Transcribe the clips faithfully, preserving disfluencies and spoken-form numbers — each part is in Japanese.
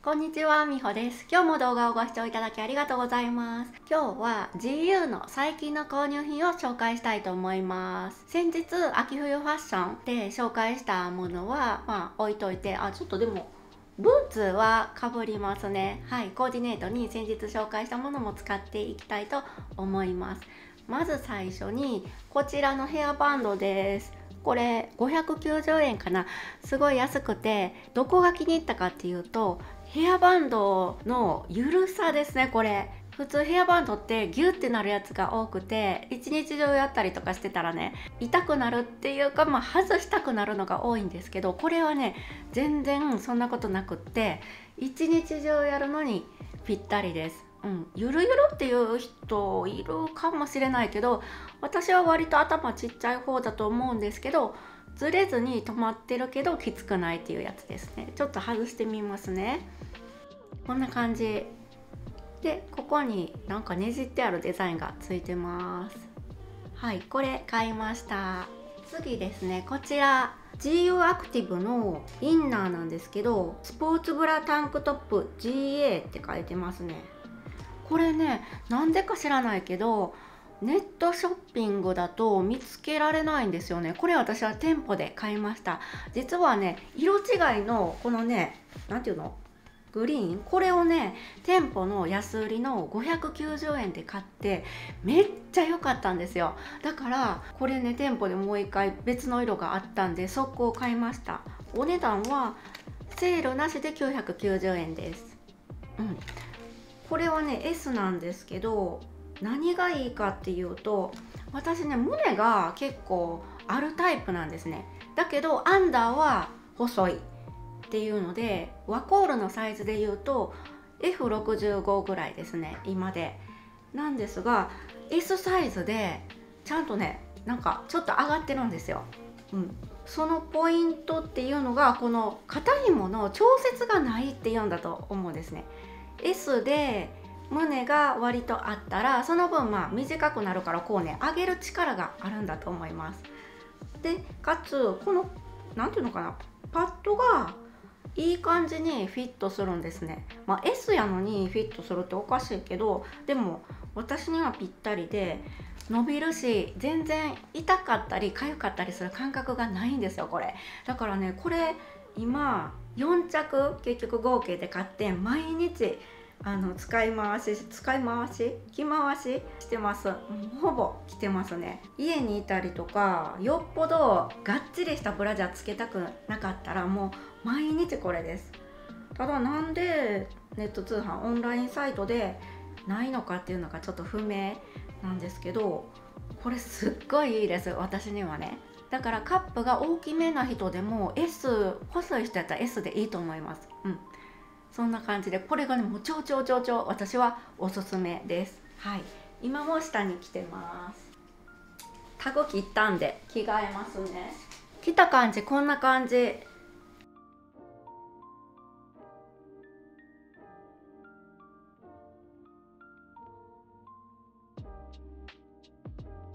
こんにちは、みほです。今日も動画をご視聴いただきありがとうございます。今日は ジーユー の最近の購入品を紹介したいと思います。先日、秋冬ファッションで紹介したものは、まあ、置いといて、あ、ちょっとでも、ブーツはかぶりますね。はい、コーディネートに先日紹介したものも使っていきたいと思います。まず最初に、こちらのヘアバンドです。これごひゃくきゅうじゅうえんかな、すごい安くて、どこが気に入ったかっていうとヘアバンドのゆるさですね。これ普通ヘアバンドってギュってなるやつが多くて、一日中やったりとかしてたらね、痛くなるっていうか、まあ、外したくなるのが多いんですけど、これはね全然そんなことなくって、一日中やるのにぴったりです。うん、ゆるゆるっていう人いるかもしれないけど、私は割と頭ちっちゃい方だと思うんですけど、ずれずに止まってるけどきつくないっていうやつですね。ちょっと外してみますね。こんな感じで、ここになんかねじってあるデザインがついてます。はい、これ買いました。次ですね、こちら ジーユー アクティブのインナーなんですけど、スポーツブラタンクトップ ジーエー って書いてますね。これね、なんでか知らないけどネットショッピングだと見つけられないんですよね。これ私は店舗で買いました。実はね、色違いのこのね、なんていうの、グリーン、これをね店舗の安売りのごひゃくきゅうじゅうえんで買って、めっちゃ良かったんですよ。だからこれね、店舗でもう一回別の色があったんで速攻買いました。お値段はセールなしできゅうひゃくきゅうじゅうえんです、うん。これはね エス なんですけど、何がいいかっていうと、私ね胸が結構あるタイプなんですね。だけどアンダーは細いっていうので、ワコールのサイズで言うと エフろくじゅうご ぐらいですね、今で。なんですが エス サイズでちゃんとね、なんかちょっと上がってるんですよ、うん。そのポイントっていうのが、この肩紐の調節がないっていうんだと思うんですね。S で胸が割とあったら、その分まあ短くなるから、こうね上げる力があるんだと思います。でかつ、この何ていうのかな、パッドがいい感じにフィットするんですね。まあ、S やのにフィットするっておかしいけど、でも私にはぴったりで、伸びるし全然痛かったり痒かったりする感覚がないんですよ、これ。だからね、これ今よんちゃく結局合計で買って、毎日あの使い回し使い回し着回ししてます。ほぼ着てますね。家にいたりとか、よっぽどがっちりしたブラジャーつけたくなかったら、もう毎日これです。ただなんでネット通販、オンラインサイトでないのかっていうのがちょっと不明なんですけど、これすっごいいいです、私にはね。だからカップが大きめな人でも S、 細い人やったら S でいいと思います、うん。そんな感じで、これがねもう超超超超私はおすすめです。はい、今も下に着てます。タグ切ったんで着替えますね。着た感じこんな感じ。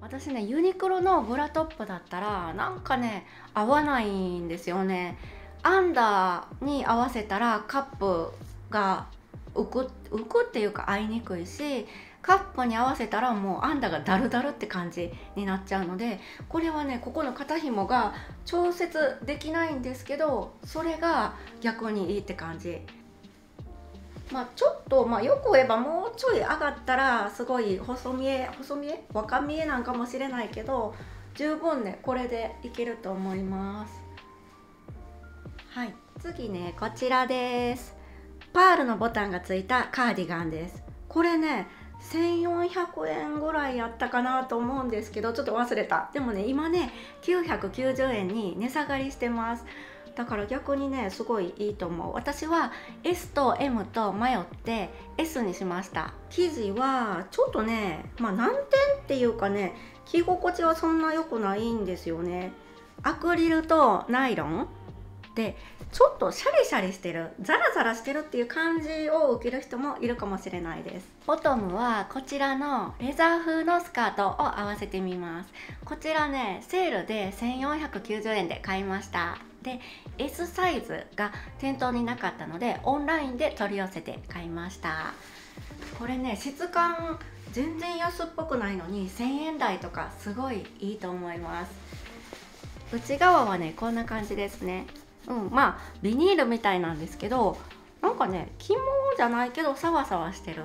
私ね、ユニクロのブラトップだったらなんかね合わないんですよね。アンダーに合わせたらカップが浮く、浮くっていうか合いにくいし、カップに合わせたらもうアンダーがダルダルって感じになっちゃうので、これはねここの肩ひもが調節できないんですけど、それが逆にいいって感じ。まあちょっと、まあ、よく言えばもうちょい上がったらすごい細見え細見え若見えなんかもしれないけど、十分ねこれでいけると思います。はい、次ねこちらです。パールのボタンがついたカーディガンです。これねせんよんひゃくえんぐらいやったかなと思うんですけど、ちょっと忘れた。でもね今ねきゅうひゃくきゅうじゅうえんに値下がりしてます。だから逆にねすごいいいと思う。私は エス と エム と迷って エス にしました。生地はちょっとね、まあ、難点っていうかね、着心地はそんな良くないんですよね。アクリルとナイロンでちょっとシャリシャリしてる、ザラザラしてるっていう感じを受ける人もいるかもしれないです。ボトムはこちらのレザー風のスカートを合わせてみます。こちらねセールでせんよんひゃくきゅうじゅうえんで買いました。で エス サイズが店頭になかったのでオンラインで取り寄せて買いました。これね、質感全然安っぽくないのにせんえん台とかすごいいいと思います。内側はねこんな感じですね。うん、まあビニールみたいなんですけど、なんかね肝じゃないけどサワサワしてる、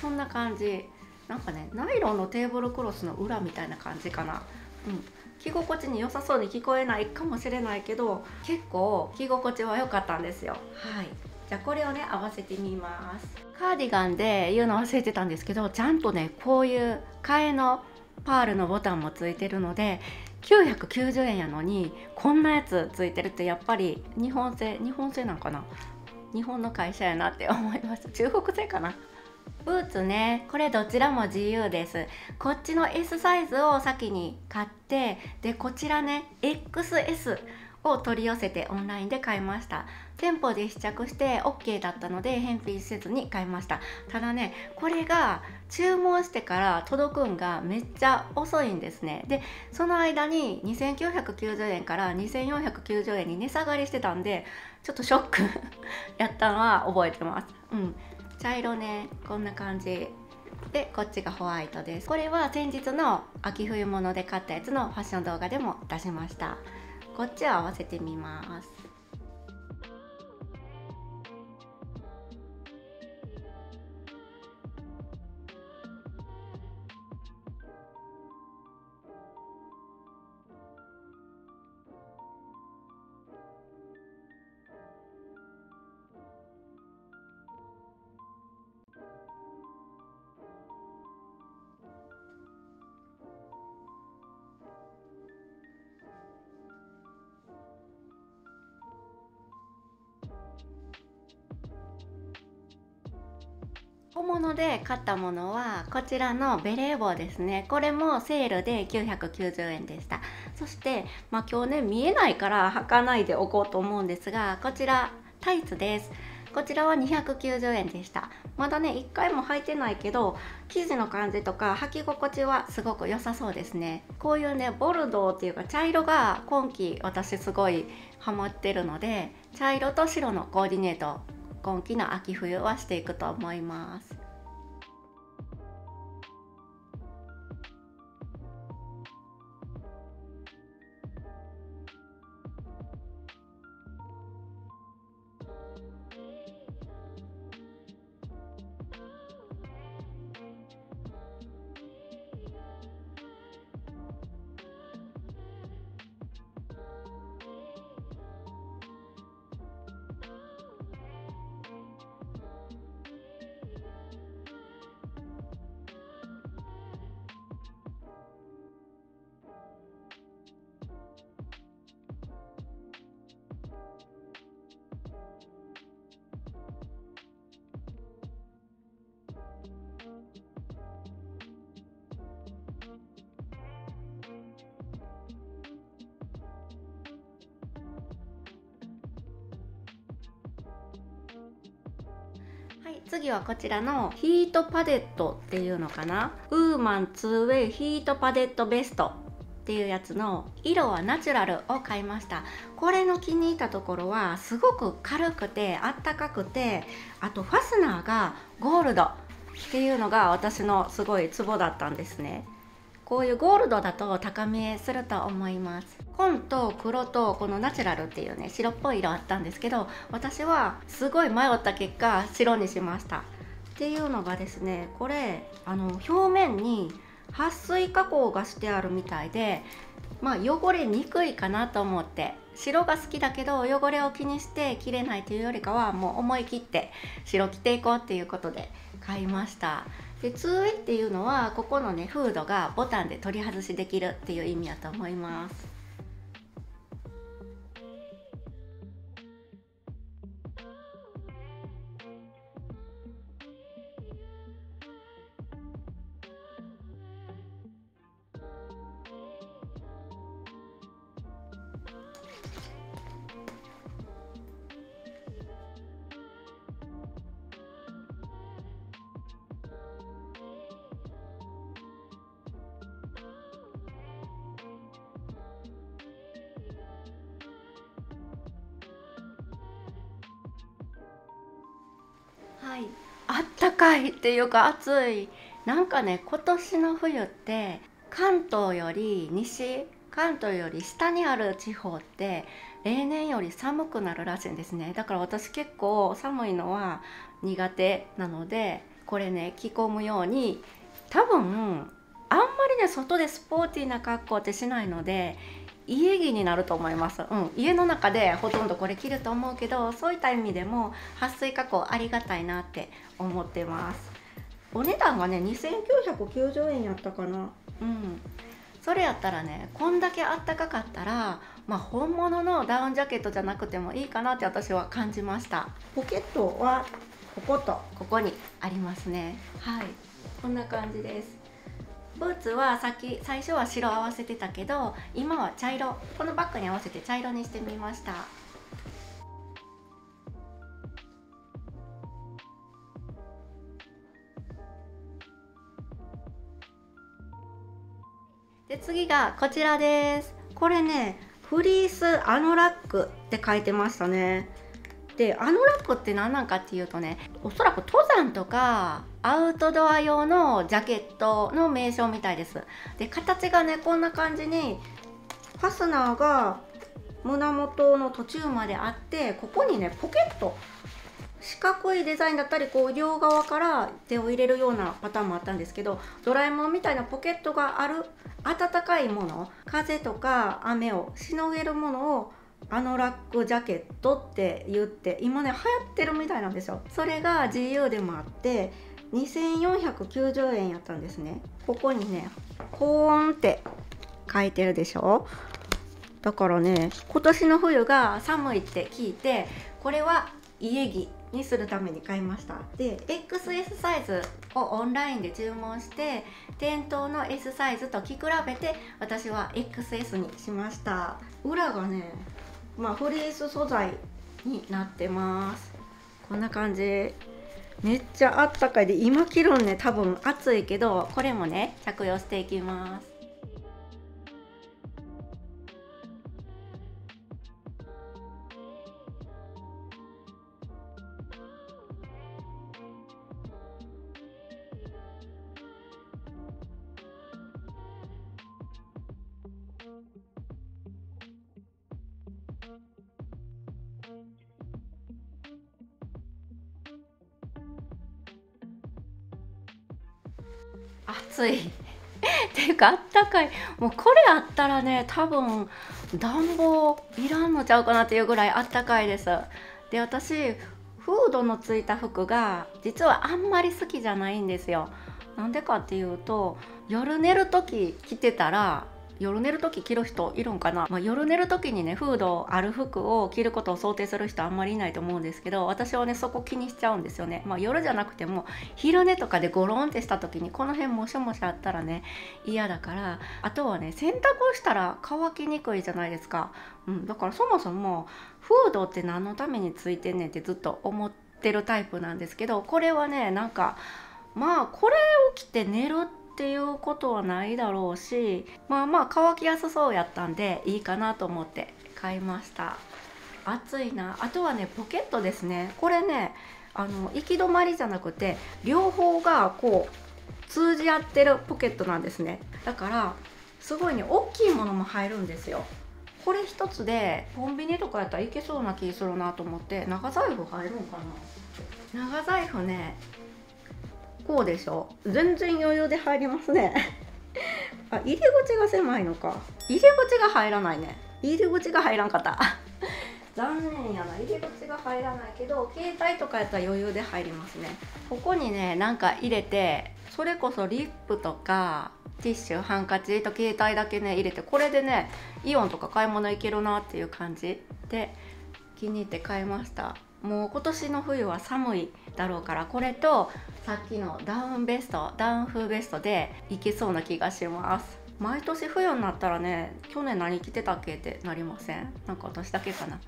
そんな感じ。なんかねナイロンのテーブルクロスの裏みたいな感じかな。うん、着心地に良さそうに聞こえないかもしれないけど、結構着心地は良かったんですよ。はい、じゃあこれをね合わせてみます。カーディガンで言うの忘れてたんですけど、ちゃんとねこういう替えのパールのボタンもついてるので、きゅうひゃくきゅうじゅうえんやのにこんなやつついてるって、やっぱり日本製日本製なんかな、日本の会社やなって思いました。中国製かな。ブーツね、これどちらもジーユーです。こっちの エス サイズを先に買って、でこちらね エックスエス を取り寄せてオンラインで買いました。店舗で試着して オーケー だったので返品せずに買いました。ただねこれが注文してから届くんがめっちゃ遅いんですね。でその間ににせんきゅうひゃくきゅうじゅうえんからにせんよんひゃくきゅうじゅうえんに値下がりしてたんで、ちょっとショックやったのは覚えてます。うん、茶色ね、こんな感じで、こっちがホワイトです。これは先日の秋冬物で買ったやつのファッション動画でも出しました。こっちを合わせてみます。本物で買ったものはこちらのベレー帽ですね。これもセールできゅうひゃくきゅうじゅうえんでした。そして、まあ、今日ね見えないから履かないでおこうと思うんですが、こちらタイツです。こちらはにひゃくきゅうじゅうえんでした。まだねいっかいも履いてないけど、生地の感じとか履き心地はすごく良さそうですね。こういうねボルドーっていうか茶色が今季私すごいハマってるので、茶色と白のコーディネート、今季の秋冬はしていくと思います。次はこちらのヒートパデットっていうのかな、ウーマン ツーウェイ ヒートパデットベストっていうやつの色はナチュラルを買いました。これの気に入ったところはすごく軽くてあったかくて、あとファスナーがゴールドっていうのが私のすごいツボだったんですね。こういうゴールドだと高見えすると思います。紺と黒とこのナチュラルっていうね白っぽい色あったんですけど、私はすごい迷った結果白にしました。っていうのがですね、これあの表面に撥水加工がしてあるみたいで、まあ汚れにくいかなと思って、白が好きだけど汚れを気にして着れないというよりかは、もう思い切って白着ていこうっていうことで買いました。で ツーウェイ っていうのはここのねフードがボタンで取り外しできるっていう意味だと思います。はい、あったかいっていうか暑い。なんかね、今年の冬って関東より西、関東より下にある地方って例年より寒くなるらしいんですね。だから私結構寒いのは苦手なので、これね着込むように、多分あんまりね外でスポーティーな格好ってしないので家着になると思います、うん、家の中でほとんどこれ着ると思うけど、そういった意味でも撥水加工ありがたいなって思ってます。お値段がねにせんきゅうひゃくきゅうじゅうえんやったかな。うん、それやったらね、こんだけあったかかったら、まあ、本物のダウンジャケットじゃなくてもいいかなって私は感じました。ポケットはこことここにありますね。はい、こんな感じです。ブーツはさっき最初は白合わせてたけど、今は茶色、このバッグに合わせて茶色にしてみました。で次がこちらです。これねフリースアノラックって書いてましたね。でアノラックって何なんかっていうとね、おそらく登山とかアウトドア用のジャケットの名称みたいです。で形がねこんな感じにファスナーが胸元の途中まであって、ここにねポケット、四角いデザインだったりこう両側から手を入れるようなパターンもあったんですけど、ドラえもんみたいなポケットがある暖かいもの、風とか雨をしのげるものをアノラックジャケットって言って今ね流行ってるみたいなんですよ。それが ジーユー でもあってにせんよんひゃくきゅうじゅうえんやったんですね。ここにね高温って書いてるでしょ。だからね今年の冬が寒いって聞いて、これは家着にするために買いました。で エックスエス サイズをオンラインで注文して、店頭の エス サイズと着比べて私は エックスエス にしました。裏がねまあ、フリース素材になってます。こんな感じ、めっちゃあったかいで今着るんね多分暑いけど、これもね着用していきます。暑いっていうかあったかい、もうこれあったらね多分暖房いらんのちゃうかなっていうぐらいあったかいです。で私フードのついた服が実はあんまり好きじゃないんですよ。なんでかっていうと、夜寝る時着てたら、夜寝る時着る人いるんかな、まあ、夜寝る時にねフードある服を着ることを想定する人あんまりいないと思うんですけど、私はねそこ気にしちゃうんですよね。まあ、夜じゃなくても昼寝とかでゴロンってした時にこの辺もしょもしょあったらね嫌だから、あとはね洗濯をしたら乾きにくいじゃないですか、うん、だからそもそもフードって何のためについてんねんってずっと思ってるタイプなんですけど、これはねなんかまあこれを着て寝るってっていうことはないだろうし、まあまあ乾きやすそうやったんでいいかなと思って買いました。暑いな。あとはねポケットですね。これねあの行き止まりじゃなくて両方がこう通じ合ってるポケットなんですね。だからすごいね大きいものも入るんですよ。これ一つでコンビニとかやったらいけそうな気するなと思って。長財布入るんかな。長財布ねこうでしょ、全然余裕で入りますねあ、入り口が狭いのか。入り口が入らないね。入り口が入らんかった残念やな。入り口が入らないけど携帯とかやったら余裕で入りますね。ここにねなんか入れて、それこそリップとかティッシュ、ハンカチと携帯だけね入れて、これでねイオンとか買い物行けるなっていう感じで気に入って買いました。もう今年の冬は寒いだろうから、これとさっきのダウンベスト、ダウン風ベストでいけそうな気がします。毎年冬になったらね去年何着てたっけってなりません？なんか私だけかな。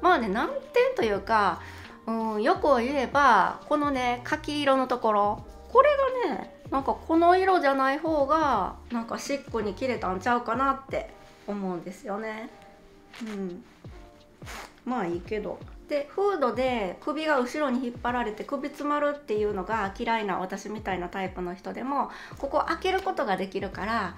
まあね難点というか、うん、よく言えばこのね柿色のところ、これがねなんかこの色じゃない方がなんかシックに着れたんちゃうかなって思うんですよね。うん、まあいいけど。でフードで首が後ろに引っ張られて首詰まるっていうのが嫌いな私みたいなタイプの人でもここ開けることができるから、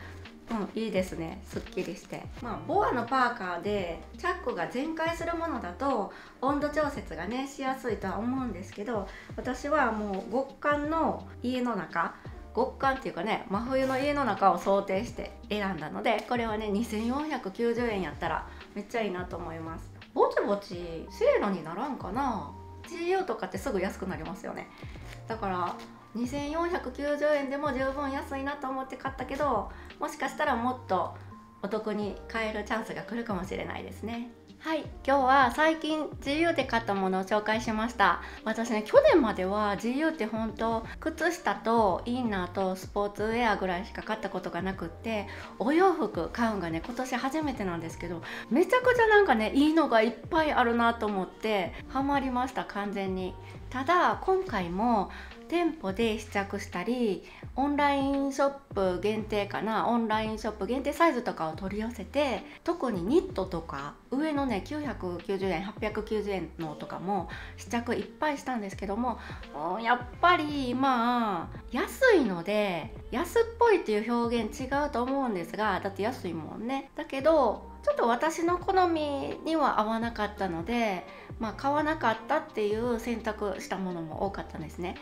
うん、いいですね、すっきりして、まあ、ボアのパーカーでチャックが全開するものだと温度調節がねしやすいとは思うんですけど、私はもう極寒の家の中、極寒っていうかね真冬の家の中を想定して選んだので、これはねにせんよんひゃくきゅうじゅうえんやったらめっちゃいいなと思います。ぼちぼちセールにならんかな。 ジーユー とかってすぐ安くなりますよね。だからにせんよんひゃくきゅうじゅうえんでも十分安いなと思って買ったけど、もしかしたらもっとお得に買えるチャンスが来るかもしれないですね。はい、今日は最近 ジーユー で買ったものを紹介しました。私ね、去年までは ジーユー って本当靴下とインナーとスポーツウェアぐらいしか買ったことがなくって、お洋服買うんがね今年初めてなんですけど、めちゃくちゃなんかねいいのがいっぱいあるなと思ってハマりました、完全に。ただ今回も店舗で試着したり、オンラインショップ限定かな、オンラインショップ限定サイズとかを取り寄せて、特にニットとか上のねきゅうひゃくきゅうじゅうえんはっぴゃくきゅうじゅうえんのとかも試着いっぱいしたんですけども、やっぱりまあ安いので、安っぽいっていう表現違うと思うんですが、だって安いもんね。だけどちょっと私の好みには合わなかったので、まあ、買わなかったっていう選択したものも多かったんですね。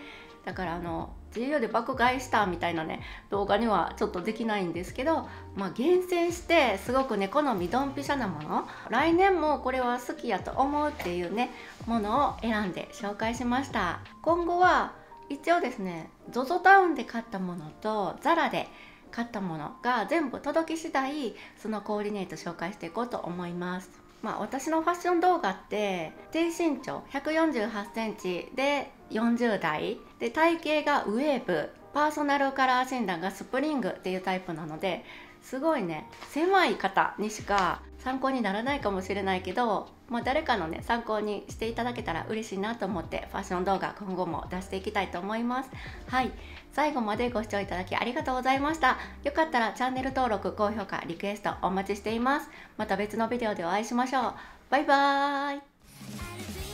だからあの ジーユー で爆買いしたみたいなね動画にはちょっとできないんですけど、まあ、厳選してすごくね好みドンピシャなもの、来年もこれは好きやと思うっていうねものを選んで紹介しました。今後は一応ですね ゾゾ タウンで買ったものと ザラ で買ったものが全部届き次第、そのコーディネート紹介していこうと思います。まあ、私のファッション動画って低身長ひゃくよんじゅうはちセンチでよんじゅうだいで、体型がウェーブ、パーソナルカラー診断がスプリングっていうタイプなので、すごいね狭い方にしか参考にならないかもしれないけど、まあ、誰かのね参考にしていただけたら嬉しいなと思ってファッション動画今後も出していきたいと思います。はい、最後までご視聴いただきありがとうございました。よかったらチャンネル登録、高評価、リクエストお待ちしています。また別のビデオでお会いしましょう。バイバーイ。